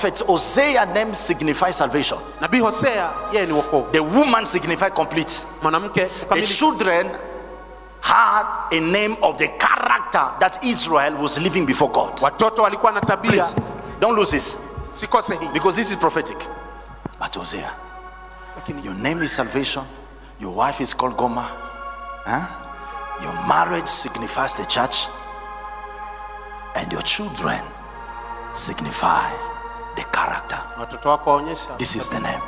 prophets, Hosea name signifies salvation. The woman signifies complete. The children had a name of the character that Israel was living before God. Please, don't lose this, because this is prophetic. But Hosea, your name is salvation. Your wife is called Gomer. Huh? Your marriage signifies the church. And your children signify the character. This is the name.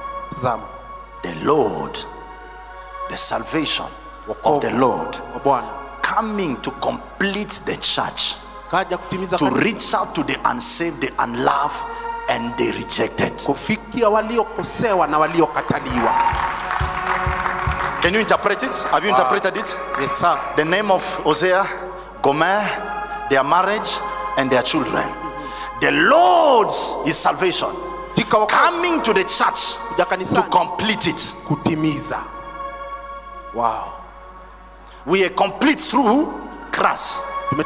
The Lord, the salvation of the Lord, coming to complete the church, to reach out to the unsaved, the unloved, and the rejected. Can you interpret it? Have you interpreted it? Yes, sir. The name of Hosea, Gomer, their marriage, and their children. The Lord's is salvation, coming to the church to complete it. Wow. We are complete through Christ, to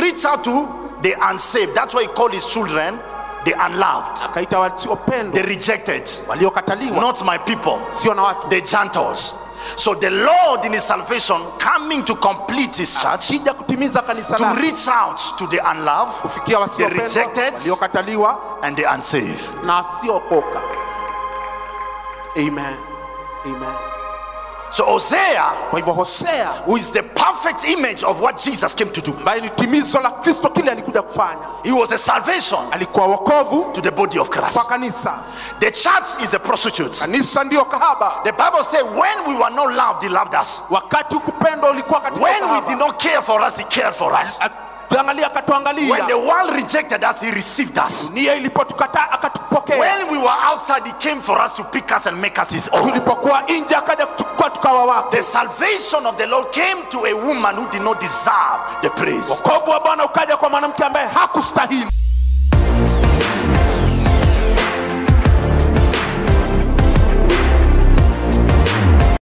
reach out to the unsaved. That's why he called his children the unloved, the rejected, not my people, the Gentiles. So the Lord in his salvation, coming to complete his church, to reach out to the unloved, the rejected, and the unsaved. Amen. Amen. So Hosea, who is the perfect image of what Jesus came to do, he was a salvation to the body of Christ. The church is a prostitute. The Bible says, when we were not loved, he loved us. When we did not care for us, he cared for us. When the world rejected us, he received us. When we were outside, he came for us to pick us and make us his own. The salvation of the Lord came to a woman who did not deserve the praise.